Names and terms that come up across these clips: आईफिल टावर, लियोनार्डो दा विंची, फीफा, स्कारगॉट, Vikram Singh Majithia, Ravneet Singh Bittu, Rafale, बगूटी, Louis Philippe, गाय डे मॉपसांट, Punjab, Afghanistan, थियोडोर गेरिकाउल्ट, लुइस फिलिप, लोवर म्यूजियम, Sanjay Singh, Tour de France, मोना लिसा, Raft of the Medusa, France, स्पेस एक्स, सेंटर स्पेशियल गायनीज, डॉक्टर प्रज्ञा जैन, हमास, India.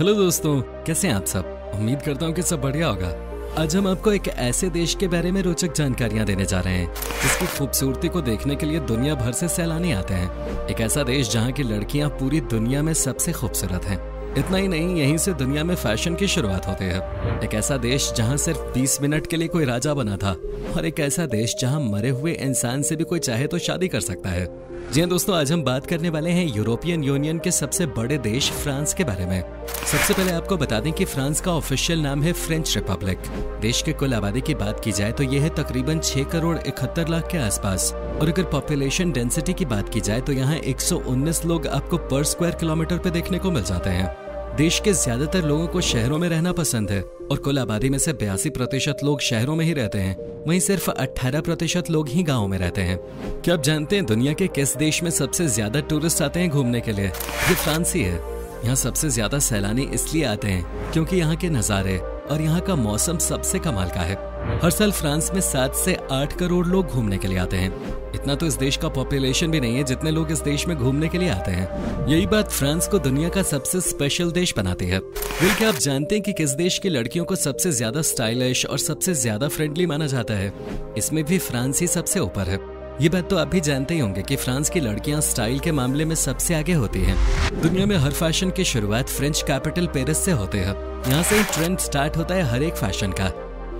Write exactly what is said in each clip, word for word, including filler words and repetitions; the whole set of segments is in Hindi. हेलो दोस्तों, कैसे हैं आप सब। उम्मीद करता हूँ कि सब बढ़िया होगा। आज हम आपको एक ऐसे देश के बारे में रोचक जानकारियाँ देने जा रहे हैं जिसकी खूबसूरती को देखने के लिए दुनिया भर से सैलानी आते हैं। एक ऐसा देश जहाँ की लड़कियाँ पूरी दुनिया में सबसे खूबसूरत हैं। इतना ही नहीं, यहीं से दुनिया में फैशन की शुरुआत होती है। एक ऐसा देश जहां सिर्फ बीस मिनट के लिए कोई राजा बना था और एक ऐसा देश जहां मरे हुए इंसान से भी कोई चाहे तो शादी कर सकता है। जी हां दोस्तों, आज हम बात करने वाले हैं यूरोपियन यूनियन के सबसे बड़े देश फ्रांस के बारे में। सबसे पहले आपको बता दें कि फ्रांस का ऑफिशियल नाम है फ्रेंच रिपब्लिक। देश के कुल आबादी की बात की जाए तो यह है तकरीबन छह करोड़ इकहत्तर लाख के आसपास, और अगर पॉपुलेशन डेंसिटी की बात की जाए तो यहाँ एक सौ उन्नीस लोग आपको पर स्क्वायर किलोमीटर पे देखने को मिल जाते हैं। देश के ज्यादातर लोगों को शहरों में रहना पसंद है और कुल आबादी में से बयासी प्रतिशत लोग शहरों में ही रहते हैं, वहीं सिर्फ अठारह प्रतिशत लोग ही गाँव में रहते हैं। क्या आप जानते हैं दुनिया के किस देश में सबसे ज्यादा टूरिस्ट आते हैं घूमने के लिए? ये फ्रांस ही है। यहाँ सबसे ज्यादा सैलानी इसलिए आते हैं क्योंकि यहाँ के नज़ारे और यहाँ का मौसम सबसे कमाल का है। हर साल फ्रांस में सात से आठ करोड़ लोग घूमने के लिए आते हैं। इतना तो इस देश का पॉपुलेशन भी नहीं है जितने लोग इस देश में घूमने के लिए आते हैं। यही बात फ्रांस को दुनिया का सबसे स्पेशल देश बनाती है। बिल क्या आप जानते हैं कि किस देश की लड़कियों को सबसे ज्यादा स्टाइलिश और सबसे ज्यादा फ्रेंडली माना जाता है? इसमें भी फ्रांस ही सबसे ऊपर है। ये बात तो आप भी जानते ही होंगे कि फ्रांस की लड़कियां स्टाइल के मामले में सबसे आगे होती हैं। दुनिया में हर फैशन की शुरुआत फ्रेंच कैपिटल पेरिस से होती है। यहाँ से ट्रेंड स्टार्ट होता है हर एक फैशन का।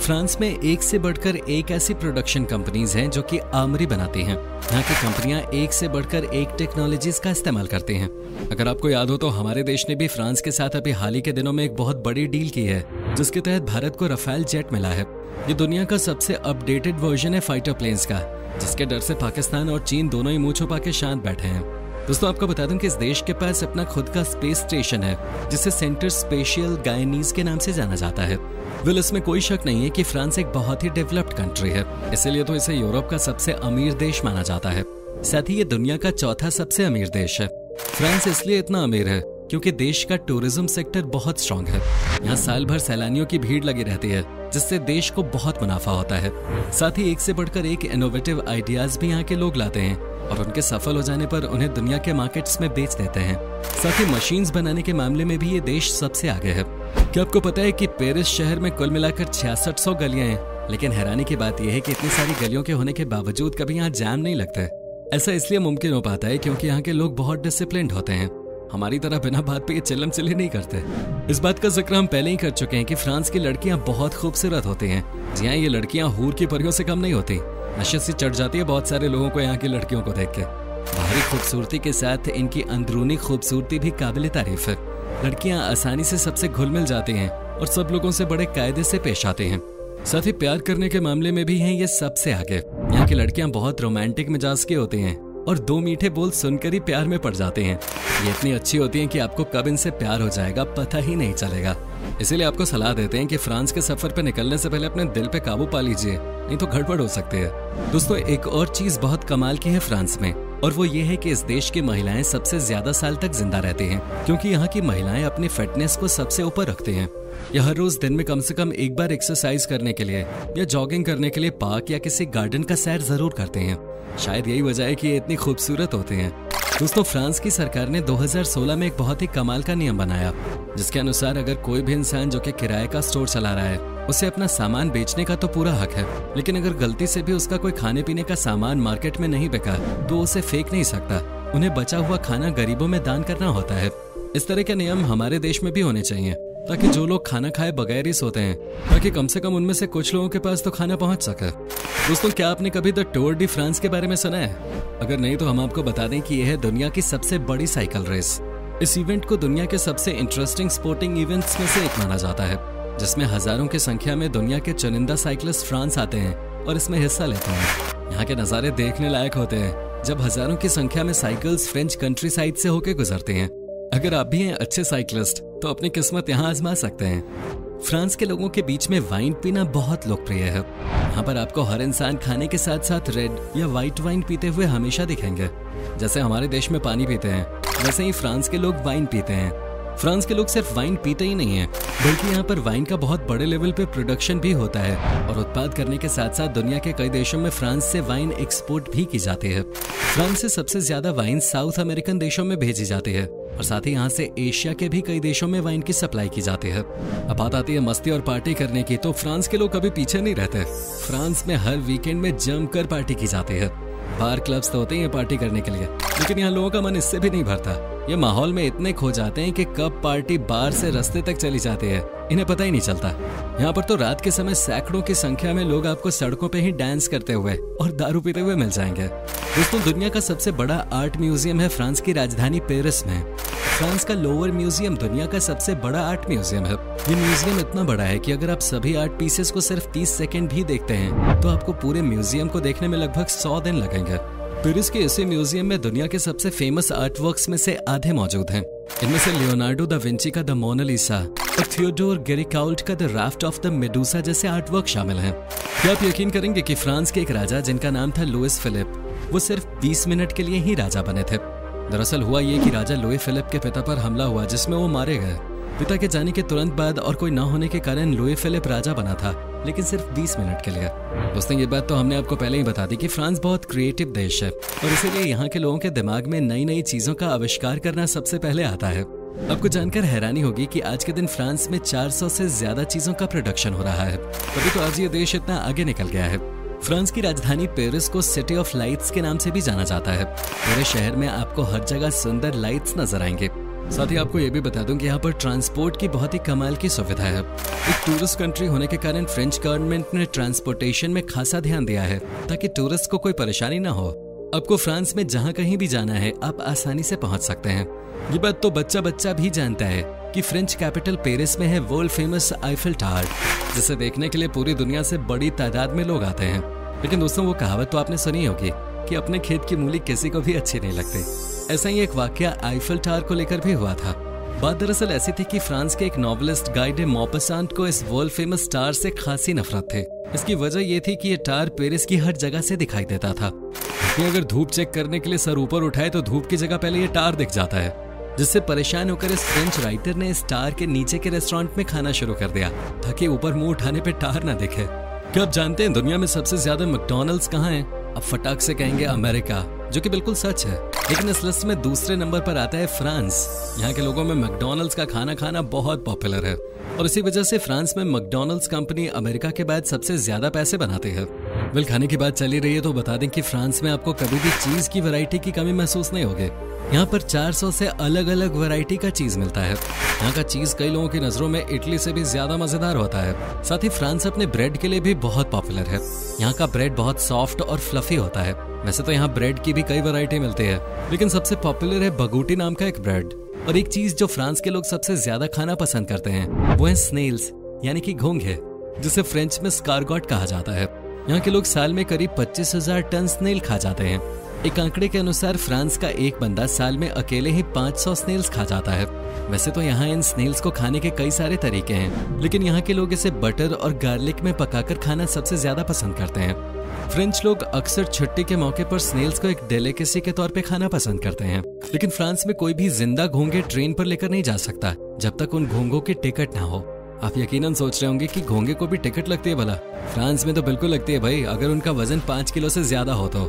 फ्रांस में एक से बढ़कर एक ऐसी प्रोडक्शन कंपनीज हैं जो कि आर्मरी बनाती हैं। यहाँ की कंपनियाँ एक से बढ़कर एक टेक्नोलॉजीज का इस्तेमाल करती हैं। अगर आपको याद हो तो हमारे देश ने भी फ्रांस के साथ अभी हाल ही के दिनों में एक बहुत बड़ी डील की है जिसके तहत भारत को राफेल जेट मिला है। ये दुनिया का सबसे अपडेटेड वर्जन है फाइटर प्लेन्स का, जिसके डर से पाकिस्तान और चीन दोनों ही मुँह छुपा के शांत बैठे हैं। दोस्तों आपको बता दूं कि इस देश के पास अपना खुद का स्पेस स्टेशन है जिसे सेंटर स्पेशियल गायनीज के नाम से जाना जाता है। वेल, इसमें कोई शक नहीं है कि फ्रांस एक बहुत ही डेवलप्ड कंट्री है, इसलिए तो इसे यूरोप का सबसे अमीर देश माना जाता है। साथ ही ये दुनिया का चौथा सबसे अमीर देश है। फ्रांस इसलिए इतना अमीर है क्योंकि देश का टूरिज्म सेक्टर बहुत स्ट्रांग है। यहाँ साल भर सैलानियों की भीड़ लगी रहती है जिससे देश को बहुत मुनाफा होता है। साथ ही एक से बढ़कर एक इनोवेटिव आइडियाज भी यहाँ के लोग लाते हैं और उनके सफल हो जाने पर उन्हें दुनिया के मार्केट्स में बेच देते हैं। साथ ही मशीन्स बनाने के मामले में भी ये देश सबसे आगे है। क्या आपको पता है कि पेरिस शहर में कुल मिलाकर छियासठ सौ गलियां हैं, लेकिन हैरानी की बात यह है कि इतनी सारी गलियों के होने के बावजूद कभी यहाँ जाम नहीं लगता। ऐसा इसलिए मुमकिन हो पाता है क्योंकि यहाँ के लोग बहुत डिसिप्लिन्ड होते हैं। हमारी तरह बिना बात पे ये चिल्लम चिल्ली नहीं करते। इस बात का जिक्र हम पहले ही कर चुके हैं कि फ्रांस की लड़कियाँ बहुत खूबसूरत होती हैं। जी हाँ, ये लड़कियाँ हूर की परियों से कम नहीं होती। नशे से चढ़ जाती है बहुत सारे लोगों को यहाँ की लड़कियों को देख के। बाहरी खूबसूरती के साथ इनकी अंदरूनी खूबसूरती भी काबिल तारीफ है। लड़कियाँ आसानी से सबसे घुल मिल जाती हैं और सब लोगों से बड़े कायदे से पेश आते हैं। साथ ही प्यार करने के मामले में भी हैं ये सबसे आगे। यहाँ की लड़कियाँ बहुत रोमांटिक मिजाज की होती हैं और दो मीठे बोल सुनकर ही प्यार में पड़ जाते हैं। ये इतनी अच्छी होती हैं कि आपको कब इनसे प्यार हो जाएगा पता ही नहीं चलेगा। इसीलिए आपको सलाह देते हैं कि फ्रांस के सफर पर निकलने से पहले अपने दिल पे काबू पा लीजिए, नहीं तो गड़बड़ हो सकती है। दोस्तों एक और चीज बहुत कमाल की है फ्रांस में, और वो ये है कि इस देश की महिलाएं सबसे ज्यादा साल तक जिंदा रहती हैं क्योंकि यहाँ की महिलाएं अपनी फिटनेस को सबसे ऊपर रखती हैं। यह हर रोज दिन में कम से कम एक बार एक्सरसाइज करने के लिए या जॉगिंग करने के लिए पार्क या किसी गार्डन का सैर जरूर करते हैं। शायद यही वजह है कि ये इतनी खूबसूरत होते हैं। दोस्तों फ्रांस की सरकार ने दो हज़ार सोलह में एक बहुत ही कमाल का नियम बनाया जिसके अनुसार अगर कोई भी इंसान जो कि किराए का स्टोर चला रहा है उसे अपना सामान बेचने का तो पूरा हक है, लेकिन अगर गलती से भी उसका कोई खाने पीने का सामान मार्केट में नहीं बिका तो उसे फेंक नहीं सकता। उन्हें बचा हुआ खाना गरीबों में दान करना होता है। इस तरह के नियम हमारे देश में भी होने चाहिए ताकि जो लोग खाना खाए बगैर ही सोते हैं, ताकि कम से कम उनमें से कुछ लोगों के पास तो खाना पहुंच सके। दोस्तों क्या आपने कभी द टूर डी फ्रांस के बारे में सुना है? अगर नहीं तो हम आपको बता दें कि यह है दुनिया की सबसे बड़ी साइकिल रेस। इस इवेंट को दुनिया के सबसे इंटरेस्टिंग स्पोर्टिंग इवेंट्स में से एक माना जाता है जिसमें हजारों की संख्या में दुनिया के चुनिंदा साइकिलिस्ट फ्रांस आते हैं और इसमें हिस्सा लेते हैं। यहाँ के नज़ारे देखने लायक होते हैं जब हजारों की संख्या में साइकिल्स फ्रेंच कंट्री साइड से होकर गुजरते हैं। अगर आप भी हैं अच्छे साइकिलिस्ट तो अपनी किस्मत यहाँ आजमा सकते हैं। फ्रांस के लोगों के बीच में वाइन पीना बहुत लोकप्रिय है। यहाँ पर आपको हर इंसान खाने के साथ साथ रेड या व्हाइट वाइन पीते हुए हमेशा दिखेंगे। जैसे हमारे देश में पानी पीते हैं वैसे ही फ्रांस के लोग वाइन पीते हैं। फ्रांस के लोग सिर्फ वाइन पीते ही नहीं है, बल्कि यहाँ पर वाइन का बहुत बड़े लेवल पे प्रोडक्शन भी होता है और उत्पाद करने के साथ साथ दुनिया के कई देशों में फ्रांस से वाइन एक्सपोर्ट भी की जाती है। फ्रांस से सबसे ज्यादा वाइन साउथ अमेरिकन देशों में भेजी जाती है और साथ ही यहाँ से एशिया के भी कई देशों में वाइन की सप्लाई की जाती है। अब बात आती है मस्ती और पार्टी करने की, तो फ्रांस के लोग कभी पीछे नहीं रहते। फ्रांस में हर वीकेंड में जमकर पार्टी की जाती है। बार क्लब्स तो होते हैं पार्टी करने के लिए, लेकिन यहाँ लोगों का मन इससे भी नहीं भरता। ये माहौल में इतने खो जाते हैं कि कब पार्टी बार से रास्ते तक चली जाती है, इन्हें पता ही नहीं चलता। यहाँ पर तो रात के समय सैकड़ों की संख्या में लोग आपको सड़कों पे ही डांस करते हुए और दारू पीते हुए मिल जाएंगे। दोस्तों, दुनिया का सबसे बड़ा आर्ट म्यूजियम है फ्रांस की राजधानी पेरिस में। फ्रांस का लोवर म्यूजियम दुनिया का सबसे बड़ा आर्ट म्यूजियम है। ये म्यूजियम इतना बड़ा है कि अगर आप सभी आर्ट पीसेस को सिर्फ तीस सेकंड भी देखते हैं तो आपको पूरे म्यूजियम को देखने में लगभग सौ दिन लगेंगे। पेरिस के इसी म्यूजियम में दुनिया के सबसे फेमस आर्टवर्क्स में से आधे मौजूद हैं। इनमें से लियोनार्डो दा विंची का द मोना लिसा और थियोडोर गेरिकाउल्ट का the raft of the Medusa जैसे आर्टवर्क शामिल हैं। क्या आप यकीन करेंगे कि फ्रांस के एक राजा जिनका नाम था लुइस फिलिप, वो सिर्फ बीस मिनट के लिए ही राजा बने थे। दरअसल हुआ ये कि राजा लुई फिलिप के पिता पर हमला हुआ जिसमें वो मारे गए। पिता के जाने के तुरंत बाद और कोई न होने के कारण लुई फिलिप राजा बना था, लेकिन सिर्फ बीस मिनट के लिए। दोस्तों, ये बात तो हमने आपको पहले ही बता दी कि फ्रांस बहुत क्रिएटिव देश है और इसीलिए यहाँ के लोगों के दिमाग में नई नई चीजों का आविष्कार करना सबसे पहले आता है। आपको जानकर हैरानी होगी कि आज के दिन फ्रांस में चार सौ से ज्यादा चीजों का प्रोडक्शन हो रहा है, तभी तो आज ये देश इतना आगे निकल गया है। फ्रांस की राजधानी पेरिस को सिटी ऑफ लाइट्स के नाम से भी जाना जाता है। पूरे शहर में आपको हर जगह सुंदर लाइट्स नजर आएंगे। साथ ही आपको ये भी बता दूं कि यहाँ पर ट्रांसपोर्ट की बहुत ही कमाल की सुविधा है। एक टूरिस्ट कंट्री होने के कारण फ्रेंच गवर्नमेंट ने ट्रांसपोर्टेशन में खासा ध्यान दिया है ताकि टूरिस्ट को कोई परेशानी न हो। आपको फ्रांस में जहाँ कहीं भी जाना है आप आसानी से पहुँच सकते हैं। ये बात तो बच्चा बच्चा भी जानता है कि फ्रेंच कैपिटल पेरिस में है वर्ल्ड फेमस आईफिल टावर, जिसे देखने के लिए पूरी दुनिया से बड़ी तादाद में लोग आते हैं। लेकिन दोस्तों, वो कहावत तो आपने सुनी होगी कि अपने खेत की मूली किसी को भी अच्छी नहीं लगती। ऐसा ही एक वाकया आईफिल टावर को लेकर भी हुआ था। बात दरअसल ऐसी थी कि फ्रांस के एक नॉवलिस्ट गाय डे मॉपसांट को इस वर्ल्ड फेमस टावर से खासी नफरत थी। इसकी वजह ये थी कि ये टावर पेरिस की हर जगह से दिखाई देता था। अगर धूप चेक करने के लिए सर ऊपर उठाए तो धूप की जगह पहले ये टावर दिख जाता है, जिससे परेशान होकर इस फ्रेंच राइटर ने इस टावर के नीचे के रेस्टोरेंट में खाना शुरू कर दिया ताकि ऊपर मुंह उठाने पे टावर ना दिखे। क्या आप जानते हैं दुनिया में सबसे ज्यादा मैकडोनल्ड्स कहाँ है? अब फटाक से कहेंगे अमेरिका, जो कि बिल्कुल सच है, लेकिन इस लिस्ट में दूसरे नंबर पर आता है फ्रांस। यहाँ के लोगों में मैकडोनल्ड्स का खाना खाना बहुत पॉपुलर है और इसी वजह से फ्रांस में मैकडोनल्ड्स कंपनी अमेरिका के बाद सबसे ज्यादा पैसे बनाते हैं। बिल खाने की बात चली रही है तो बता दें कि फ्रांस में आपको कभी भी चीज की वैरायटी की कमी महसूस नहीं होगी। यहाँ पर चार सौ से अलग अलग वैरायटी का चीज मिलता है। यहाँ का चीज कई लोगों की नजरों में इटली से भी ज्यादा मजेदार होता है। साथ ही फ्रांस अपने ब्रेड के लिए भी बहुत पॉपुलर है। यहाँ का ब्रेड बहुत सॉफ्ट और फ्लफी होता है। वैसे तो यहाँ ब्रेड की भी कई वैरायटी मिलती है, लेकिन सबसे पॉपुलर है बगूटी नाम का एक ब्रेड। और एक चीज जो फ्रांस के लोग सबसे ज्यादा खाना पसंद करते हैं वो है स्नेल्स, यानी कि घोंघे, जिसे फ्रेंच में स्कारगॉट कहा जाता है। यहाँ के लोग साल में करीब पच्चीस हजार टन स्नेल खा जाते हैं। एक आंकड़े के अनुसार फ्रांस का एक बंदा साल में अकेले ही पाँच सौ स्नेल्स खा जाता है। वैसे तो यहाँ इन स्नेल्स को खाने के कई सारे तरीके हैं, लेकिन यहाँ के लोग इसे बटर और गार्लिक में पकाकर खाना सबसे ज्यादा पसंद करते हैं। फ्रेंच लोग अक्सर छुट्टी के मौके पर स्नेल्स को एक डेलिकेसी के तौर पे खाना पसंद करते हैं, लेकिन फ्रांस में कोई भी जिंदा घोंघे ट्रेन पर लेकर नहीं जा सकता जब तक उन घोंघों की टिकट ना हो। आप यकीनन सोच रहे होंगे कि घोंघे को भी टिकट लगती है भला? फ्रांस में तो बिल्कुल लगती है भाई, अगर उनका वजन पाँच किलो से ज्यादा हो तो।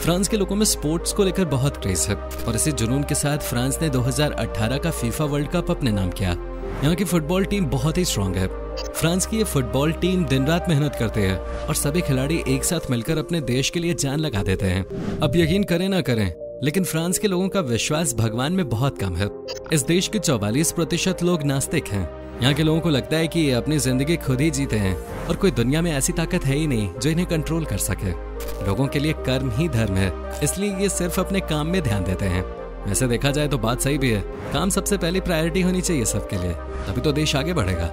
फ्रांस के लोगों में स्पोर्ट्स को लेकर बहुत क्रेज है और इसी जुनून के साथ फ्रांस ने दो हज़ार अठारह का फीफा वर्ल्ड कप अपने नाम किया। यहाँ की फुटबॉल टीम बहुत ही स्ट्रांग है। फ्रांस की ये फुटबॉल टीम दिन रात मेहनत करते हैं और सभी खिलाड़ी एक साथ मिलकर अपने देश के लिए जान लगा देते हैं। अब यकीन करें ना करें, लेकिन फ्रांस के लोगों का विश्वास भगवान में बहुत कम है। इस देश के चौवालीस प्रतिशत लोग नास्तिक हैं। यहाँ के लोगों को लगता है कि ये अपनी जिंदगी खुद ही जीते हैं और कोई दुनिया में ऐसी ताकत है ही नहीं जो इन्हें कंट्रोल कर सके। लोगों के लिए कर्म ही धर्म है, इसलिए ये सिर्फ अपने काम में ध्यान देते हैं। वैसे देखा जाए तो बात सही भी है, काम सबसे पहली प्रायोरिटी होनी चाहिए सबके लिए, तभी तो देश आगे बढ़ेगा।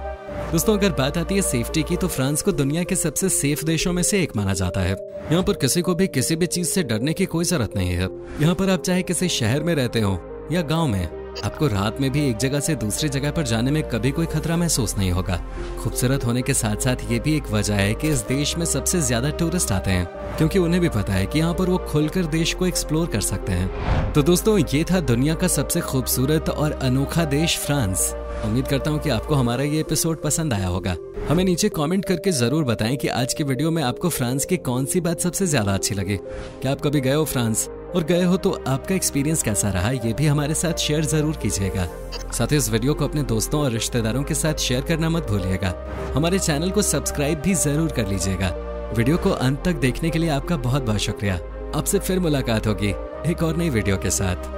दोस्तों, अगर बात आती है सेफ्टी की तो फ्रांस को दुनिया के सबसे सेफ देशों में से एक माना जाता है। यहाँ पर किसी को भी किसी भी चीज से डरने की कोई जरूरत नहीं है। यहाँ पर आप चाहे किसी शहर में रहते हो या गाँव में, आपको रात में भी एक जगह से दूसरी जगह पर जाने में कभी कोई खतरा महसूस नहीं होगा। खूबसूरत होने के साथ साथ ये भी एक वजह है कि इस देश में सबसे ज्यादा टूरिस्ट आते हैं, क्योंकि उन्हें भी पता है कि यहाँ पर वो खुलकर देश को एक्सप्लोर कर सकते हैं। तो दोस्तों, ये था दुनिया का सबसे खूबसूरत और अनोखा देश फ्रांस। उम्मीद करता हूँ कि आपको हमारा ये एपिसोड पसंद आया होगा। हमें नीचे कमेंट करके जरूर बताएं कि आज के वीडियो में आपको फ्रांस की कौन सी बात सबसे ज्यादा अच्छी लगी। क्या आप कभी गए हो फ्रांस, और गए हो तो आपका एक्सपीरियंस कैसा रहा, ये भी हमारे साथ शेयर जरूर कीजिएगा। साथ ही इस वीडियो को अपने दोस्तों और रिश्तेदारों के साथ शेयर करना मत भूलिएगा। हमारे चैनल को सब्सक्राइब भी जरूर कर लीजिएगा। वीडियो को अंत तक देखने के लिए आपका बहुत बहुत शुक्रिया। आपसे फिर मुलाकात होगी एक और नई वीडियो के साथ।